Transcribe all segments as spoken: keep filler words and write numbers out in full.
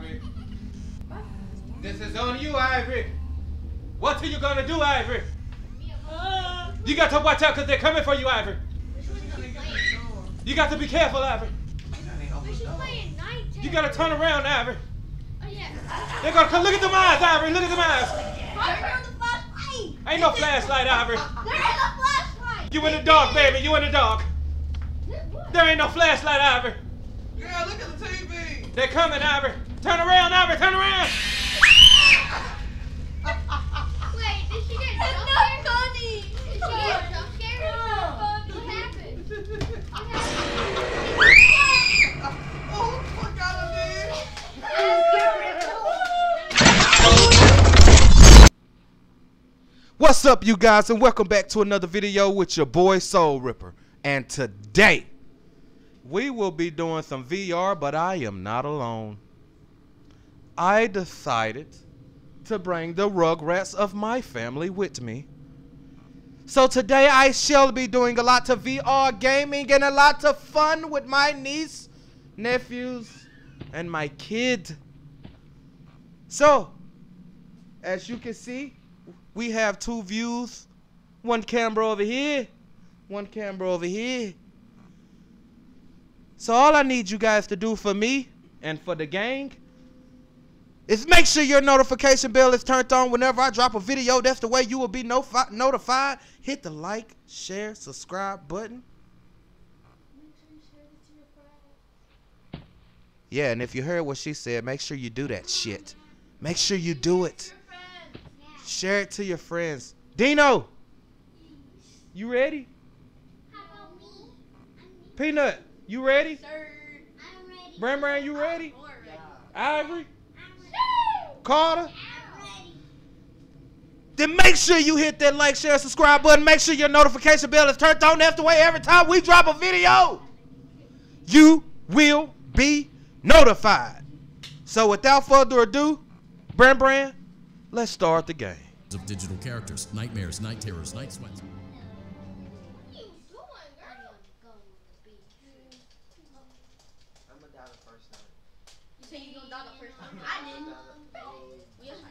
Ivory. This is on you, Ivory. What are you gonna do, Ivory? Uh, you got to watch out because they're coming for you, Ivory. You got to be careful, Ivory. You gotta turn around, Ivory. Oh, yeah. They're gonna come. Look at them eyes, Ivory. Look at them eyes. The flashlight. Ain't no flashlight, Ivory. There ain't no flashlight. You in the dark, baby. You in the dark. There ain't no flashlight, Ivory. Yeah, look at the T V. They're coming, Ivory. Turn around, Ivory. Turn around. Wait, did she get jump scared? Funny. Did she get jump scared? What happened? What happened? Oh, fuck out of there. What's up, you guys, and welcome back to another video with your boy Soul Ripper. And today, we will be doing some V R, but I am not alone. I decided to bring the Rugrats of my family with me. So today I shall be doing a lot of V R gaming and a lot of fun with my niece, nephews, and my kid. So, as you can see, we have two views. One camera over here, one camera over here. So all I need you guys to do for me and for the gang is make sure your notification bell is turned on whenever I drop a video. That's the way you will be notifi- notified. Hit the like, share, subscribe button. Yeah, and if you heard what she said, make sure you do that shit. Make sure you do it. Share it to your friends. Dino, you ready? How about me? Peanut, you ready? Sir, I'm ready. Bram Bram, you ready? Ivory? Carter? I'm ready. Then make sure you hit that like, share, subscribe button. Make sure your notification bell is turned on. That's the way every time we drop a video, you will be notified. So without further ado, Bran Bran, let's start the game. Of digital characters, nightmares, night terrors, night sweats. What are you doing, girl? I'm gonna die the first time. You say you gonna die the first time? I didn't.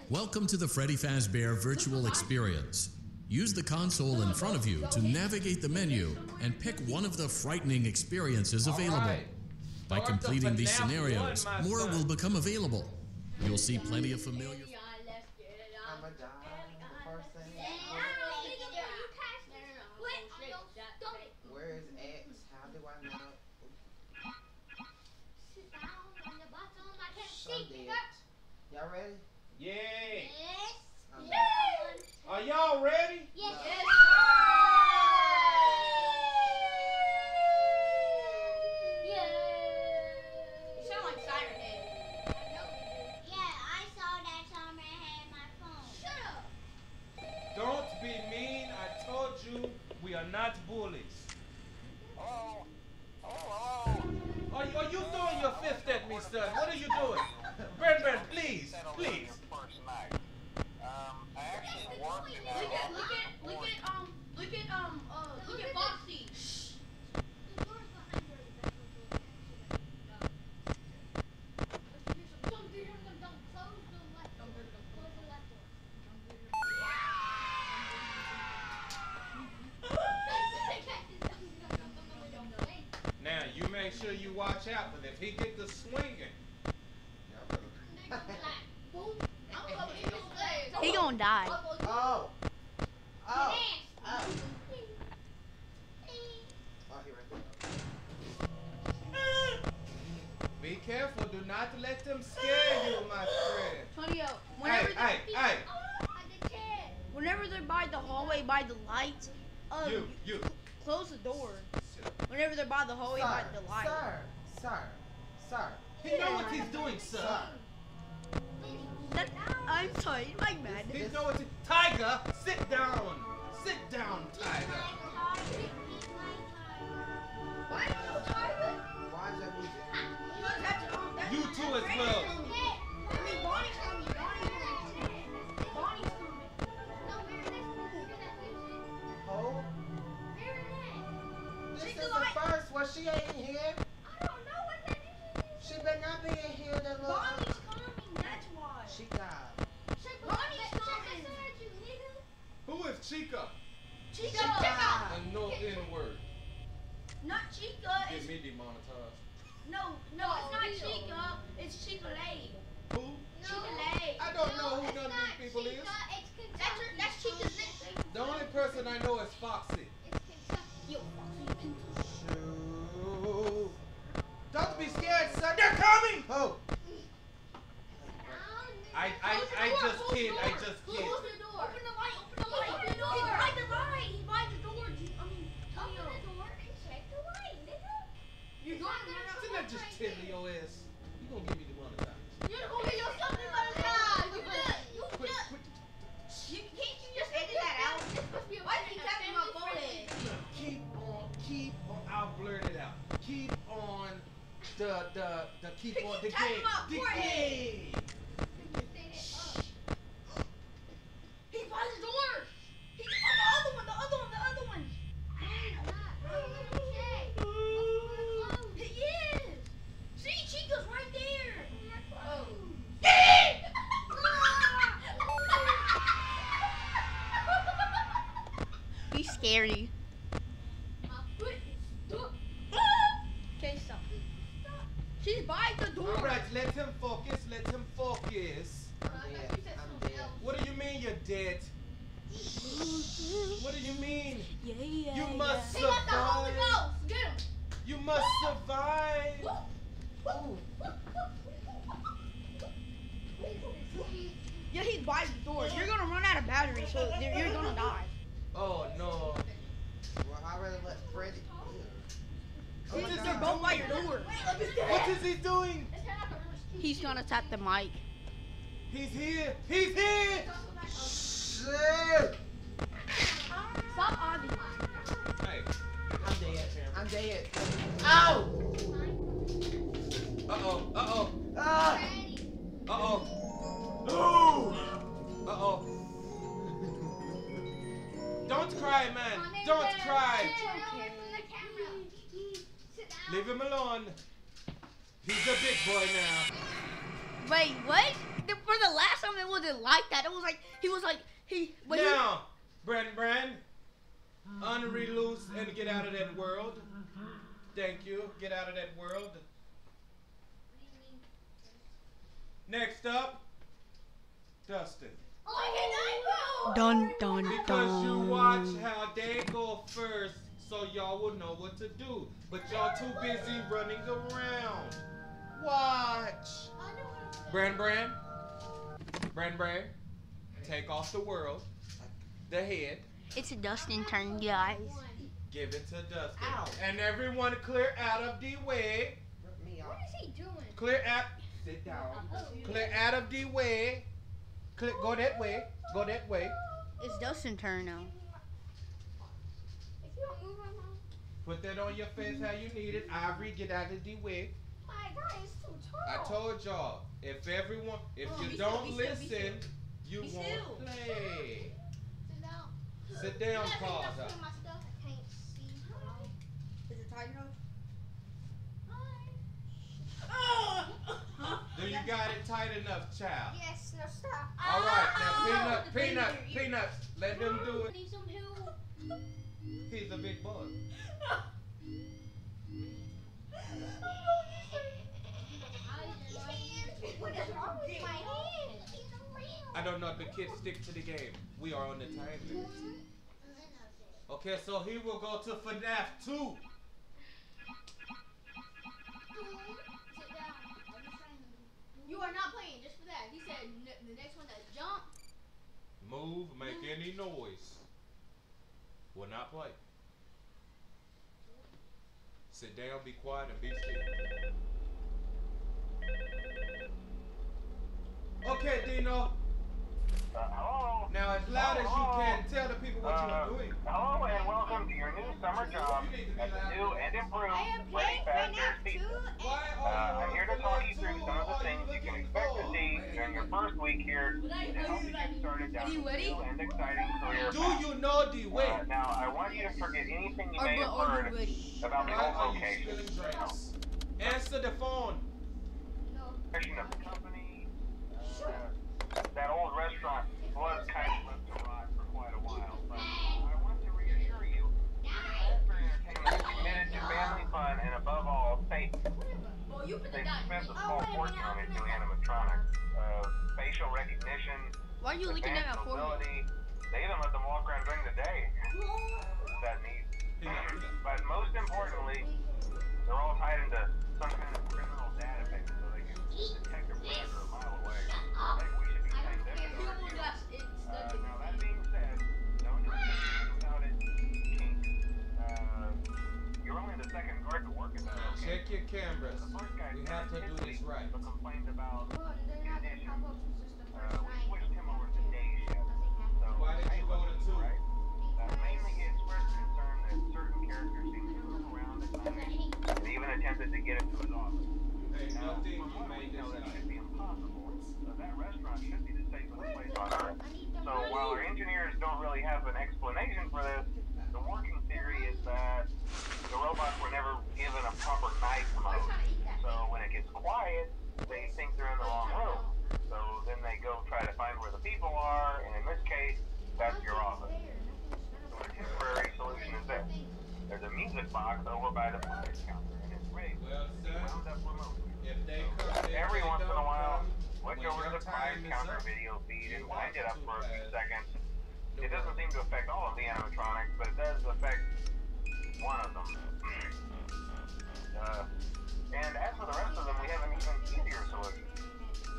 Welcome to the Freddy Fazbear virtual experience. Use the console in front of you to navigate the menu and pick one of the frightening experiences available. By completing these scenarios, more will become available. You'll see plenty of familiar. Where is X? How do I know? Sit down on the bottom. I can't see. Y'all ready? Yeah. Yes. Are y'all ready? Yes. Not bullies. Hello. Hello. Are, you, are you throwing your fist at me, son? What are you doing? Bran Bran, please, please. Um, I actually want to know. Look at, look at, look at, um, look at, um, uh, look at Foxy. Shh. Sure you watch out, but if he get the swinging, he gonna die. Oh, oh, oh! Oh, he right there. Be careful! Do not let them scare you, my friend. Tonio, whenever hey, they, hey, hey. whenever they're by the hallway, by the lights, uh, you, you, close the door. Whenever they're by the hallway, by the light. Sir, sir, sir. He knows what he's doing, sir. sir. That, I'm sorry, it's like madness. He knows what he's Tiger, sit down. Sit down, Tiger. Why do you, Tiger? Why is that music? That's, you too as well. I mean, Bonnie's coming. Bonnie's coming. Bonnie's coming. This is the first one. She ain't in here. I don't know what that is. She better not be in here. That little Bonnie's coming. Chica. Chica. Chica. And no N word. Not Chica. Get me demonetized. No, no, it's not Chica. It's Chick-fil-A. Who? No. Chick-fil-A. I don't no, know who none of these people Chica. Is. It's Kentucky. That's, her, that's Chica's name. The only person I know is Foxy. It's Kentucky. Yo, Foxy, Kentucky. Don't be scared, son. They're coming. Oh. I, I, I just kid, I just kid. Close the door. Open the light, open the light. Open the door. He's by the light. He's by the door. I mean, open the door and check the light, nigga. You're not going to just tiddle your ass. You're going to give me the money back. You're going to get yourself in my life. You did. You did. Can't you just edit that out? Why is he tapping my forehead? Keep on, keep on. I'll blurt it out. Keep on the, the, the, keep on the game. The game. Scary. Okay, stop. Stop. She's by the door. Alright, let him focus. Let him focus. Uh, what do you mean you're dead? What do you mean? Yeah, yeah, you must yeah. survive. He got the Holy Ghost. Get him. You must survive. Yeah, he's by the door. You're gonna run out of battery, so you're gonna die. Oh no. Well, I'd rather let Freddy. He's just they're both by your door. What is he doing? He's gonna tap the mic. He's here. He's here. Shit. Stop, Ozzy. Hey, I'm dead. I'm dead. Ow. Uh oh. Uh oh. Ah. Uh oh. Ooh. Uh oh. Don't cry, man. Don't cry. Leave him alone. He's a big boy now. Wait, what? For the last time, it wasn't like that. It was like, he was like, he. Wait, now, Brand, Brand, unreloose and get out of that world. Thank you. Get out of that world. Next up, Dustin. Oh, dun, dun, dun. Because you watch how they go first, so y'all will know what to do. But y'all too busy running around. Watch. Brand, Brand, Brand, Brand. Take off the world, the head. It's a Dustin turn, guys. Give it to Dustin. Ow. And everyone, clear out of the way. What is he doing? Clear out. Sit down. Clear out of the way. Click, go that way. Go that way. It's Dustin's turn now. If you don't move, I'm on. Put that on your face how you need it. Ivory, get out of the way. My God, it's too tall. I told y'all, if everyone, if oh, you don't still, listen, still, you won't still. Play. Sit down. Sit down, Paul. I can't see. Is it tight enough? Do you got it tight enough, child? Yes, no, stop. All right, now peanut, peanut, peanut. Let them do it. Need some help. He's a big boy. What is wrong with my hand? I don't know. The kids stick to the game. We are on the time limit. Okay, so he will go to FNAF two. You are not playing just for that. He said the next one that jump. Move, make any noise. Will not play. Sit down, be quiet, and be still. Okay, Dino. Uh, hello. Now, as loud hello. As you can, tell the people what uh, you are doing. Hello, and welcome to your new summer job at the new and improved Freddy Fazbear season. Uh, I'm here to talk you through some of the things you can expect to see during your first week here to help you get started down a new and exciting career path. Do you know the way? Uh, now, I want you to forget anything you may have heard about the old location. Answer the phone. No. Of the company. Uh, that old restaurant was kind of left to rot for quite a while, but They dismiss a small portion of it to animatronics. Uh, facial recognition. Why are you looking at that for me? They even let them walk around during the day. That neat. But most importantly, they're all tied into some kind of criminal database so they can detect their predator a mile away. Like we should be paying them to overview. Uh, now that being said, don't do anything without it. Uh, you're only the second guard to work at that. Okay? Check your cameras. We have to do this right. Complained about condition. Uh, we switched him over to day shift. So why did you go to two? Right? Uh, mainly he expressed concern that certain characters seem to move around at night and even attempted to get into his office. Hey, now, nothing from what we know, that should be impossible. Uh, that restaurant should be the safest place on Earth. So while our engineers don't really have an explanation for this, the working theory is that the robots were never given a proper night mode. So when it gets quiet, they think they're in the wrong room. So then they go try to find where the people are, and in this case, that's your office. So a temporary solution is that there's a music box over by the prize counter, and it's rigged. Well, sir, wound up remotely. If they so could, every if once they in a while, look over to the prize counter up, video feed and wind it up for a few seconds. It doesn't seem to affect all of the animatronics, but it does affect one of them. Uh, and as for the rest of them, we have an even easier solution.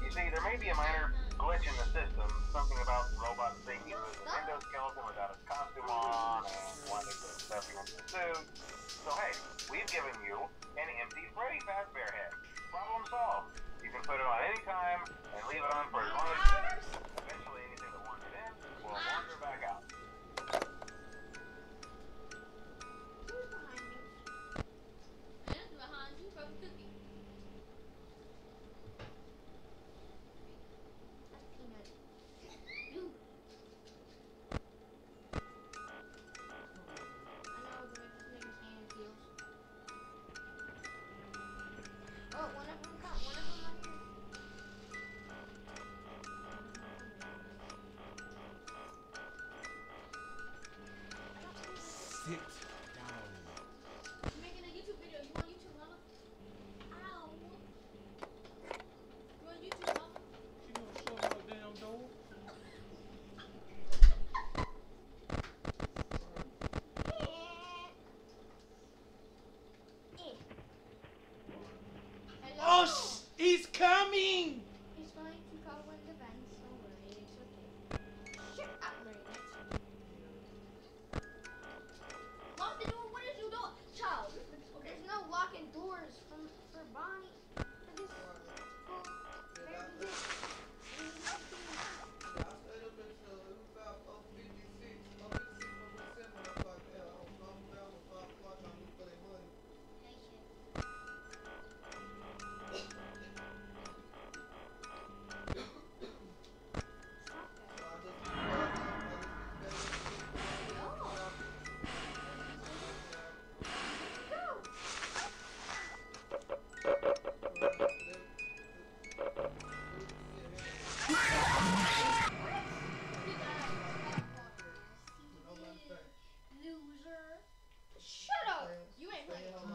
You see, there may be a minor glitch in the system, something about robots thinking it was a window skeleton without its costume on, and one is a stuffing into the suit. So hey, we've given you an empty Freddy Fazbear head. Problem solved. You can put it on any time, and leave it on for as long as you want. Eventually anything that wants it in will wander back out.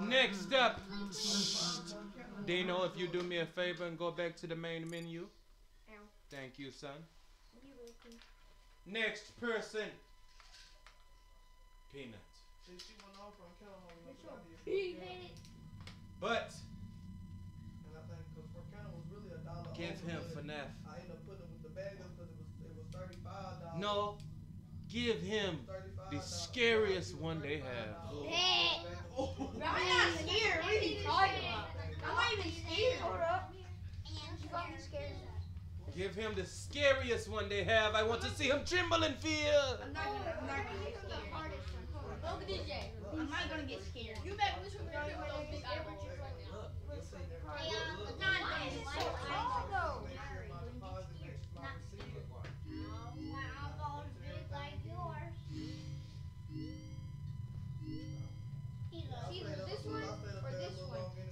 Next up, Dino, if you do me a favor and go back to the main menu. Ow. Thank you, son. You're welcome. Next person. Peanuts. But give him FNAF. I ended up putting him with the bag up because it was thirty-five dollars. No. Give him the scariest one they have. Hey. Oh. I'm not scared. What are you talking about? I'm not even scared. Hold up. Give him the scariest one they have. I want to see him tremble in fear. I'm not going to get scared. Look at D J. I'm not going to get scared. You better listen to those big eyeballs right now. Hey, uh, it's not nice. It's so tall, though.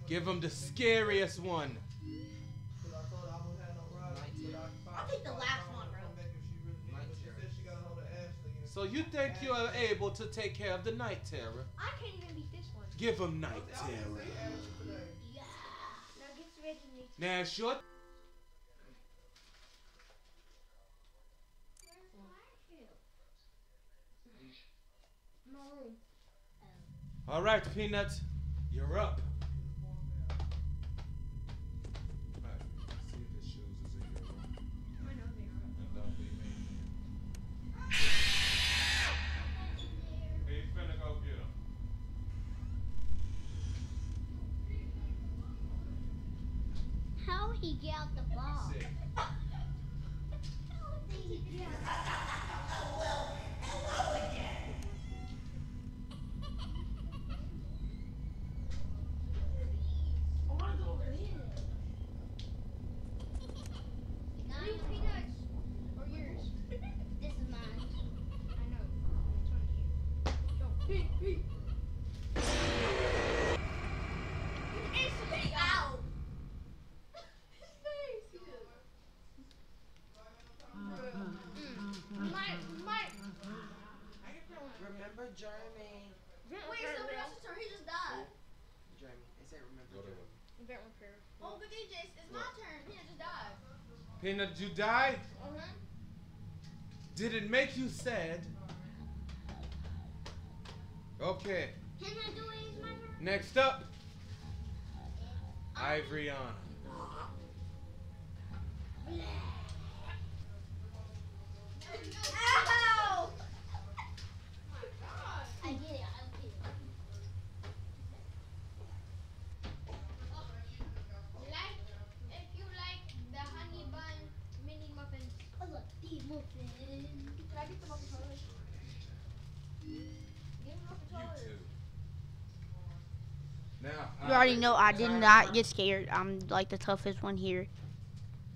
Give him the scariest one. I'll take the last one, bro. So you think you are able to take care of the night terror? I can't even beat this one. Give him night terror. Yeah. Now give Now shut. All right, Peanut, you're up. He get out the ball. Sick. Hello, hello again. I want to go over here. These peanuts are yours. This is mine. I know. It's on you. Hey, hey. Jeremy. Wait, somebody else's turn. He just died. Jeremy. I said remember Jeremy. Oh, but D J, it's my turn. Peanut just died. Peanut, did you die? Uh-huh. Did it make you sad? Okay. Can I do it? It's my turn. Next up, Ivoriana. Ow! I get it, I'll get it. Like, if you like the honey bun mini muffins. Oh look, the muffin. Can I get the muffin controller? Give me the controller. Now, I you already know I did not get scared. I'm like the toughest one here.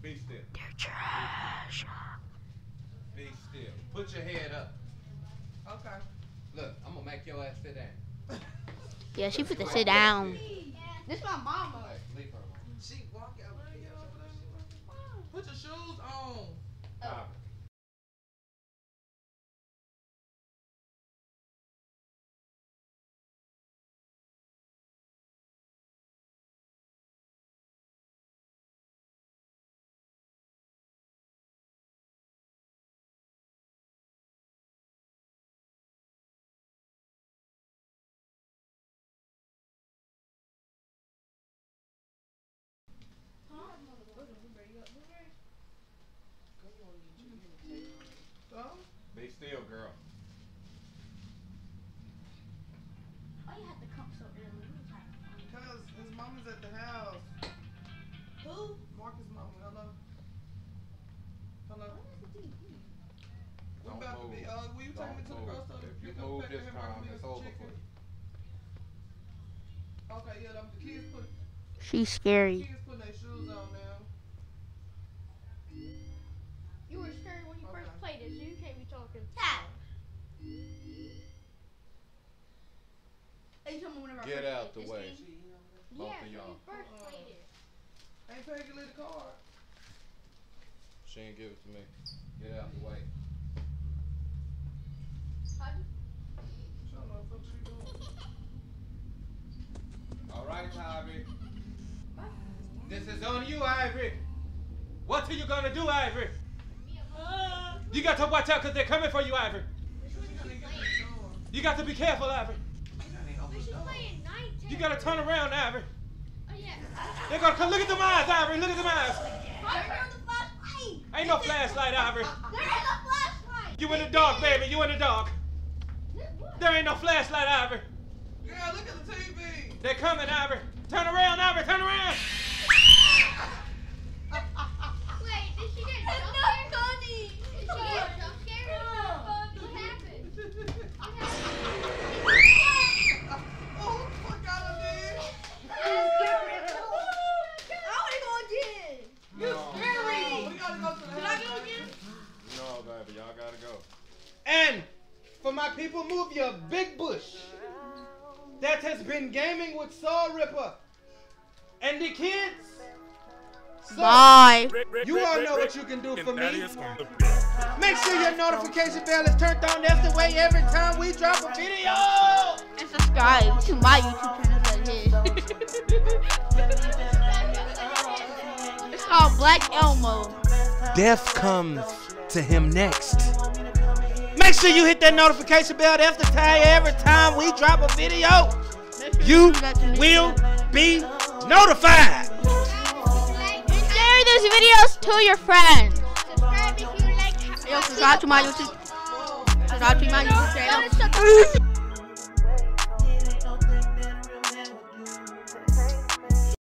Be still. They're trash. Be still. Put your head up. Okay. Look, I'm gonna make your ass sit down. Yeah, she put the sit down. This is my mama. Leave her alone. She walk out. Put your shoes on. Oh. Be still, girl. Why you have to come so early? Because his mama's at the house. Who? Marcus' mama. Hello. Hello. We're about to be. Uh, will you take me to the grocery store? If you move this time, it's over for you. Okay, yeah, the kids put. She's scary. The kids put their shoes on now. You were scared when you okay. first played it, so you can't be talking. Tap! Hey, tell me whenever Get I first out the way. Game. Yeah, Both when you first uh, played it. Ain't Peggy lit the card. She ain't give it to me. Get out the way. Pardon? I don't know what the fuck she doing. Alright, Ivory. This is on you, Ivory. What are you gonna do, Ivory? Uh, you got to watch out because they're coming for you, Ivory. You got to be careful, Ivory. You got to turn around, Ivory. Oh, yeah. They're gonna come. Look at them eyes, Ivory. Look at them eyes. Ain't no flashlight, Ivory. There ain't no flashlight. You in the dark, baby. You in the dark. There ain't no flashlight, Ivory. Yeah, look at the T V. They're coming, Ivory. Turn around, Ivory. Turn around. And for my people, move your big bush that has been gaming with Soul Ripper and the kids. So, bye. You all know what you can do for me. Make sure your notification bell is turned on. That's the way every time we drop a video. And subscribe to my YouTube channel right here. called Black Elmo. Death comes to him next. Make sure you hit that notification bell after time. Every time we drop a video, you will be notified. Share these videos to your friends. Subscribe if you like. Yo, subscribe to my YouTube. Subscribe to my YouTube channel.